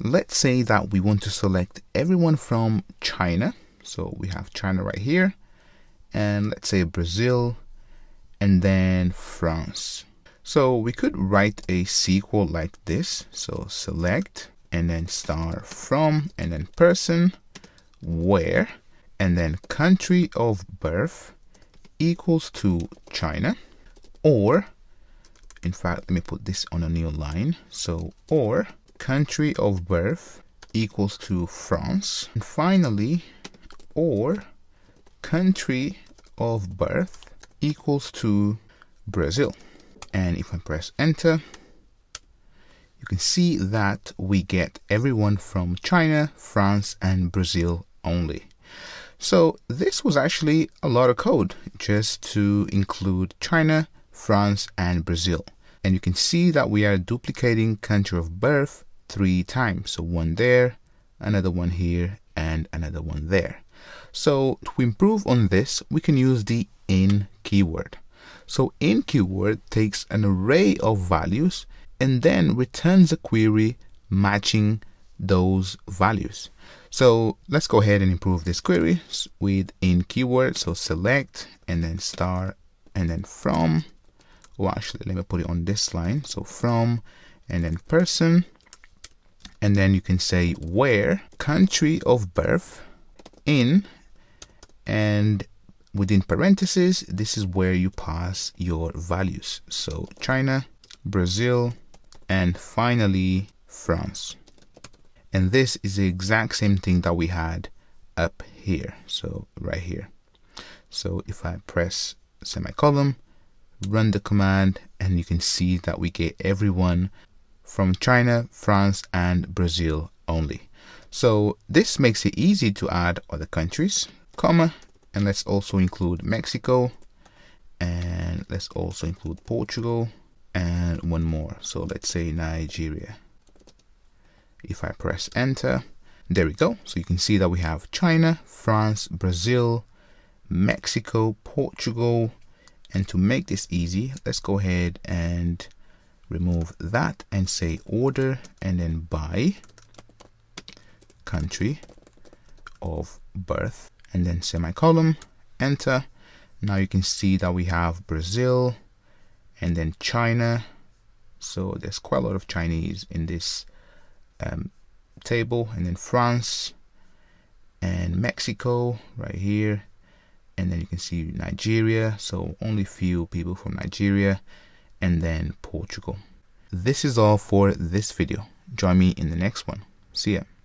Let's say that we want to select everyone from China. So we have China right here, and let's say Brazil, and then France. So we could write a SQL like this. So select, and then star from, and then person, where, and then country of birth equals to China. Or, in fact, let me put this on a new line. So, or country of birth equals to France. And finally, or country of birth equals to Brazil. And if I press enter, you can see that we get everyone from China, France, and Brazil only. So this was actually a lot of code just to include China, France, and Brazil. And you can see that we are duplicating country of birth 3 times. So one there, another one here, and another one there. So to improve on this, we can use the in keyword. So in keyword takes an array of values and then returns a query matching those values. So let's go ahead and improve this query with in keyword. So select, and then star, and then from. Well, actually, let me put it on this line. So from, and then person, and then you can say where country of birth in, and within parentheses, this is where you pass your values. So China, Brazil, and finally France. And this is the exact same thing that we had up here. So right here. So if I press semicolon, run the command, and you can see that we get everyone from China, France, and Brazil only. So this makes it easy to add other countries, comma, and let's also include Mexico, and let's also include Portugal, and one more. So let's say Nigeria. If I press enter, there we go. So you can see that we have China, France, Brazil, Mexico, Portugal. And to make this easy, let's go ahead and remove that and say order and then by country of birth and then semicolon, enter. Now you can see that we have Brazil and then China. So there's quite a lot of Chinese in this table, and then France and Mexico right here, and then you can see Nigeria, so only few people from Nigeria, and then Portugal. This is all for this video. Join me in the next one. See ya.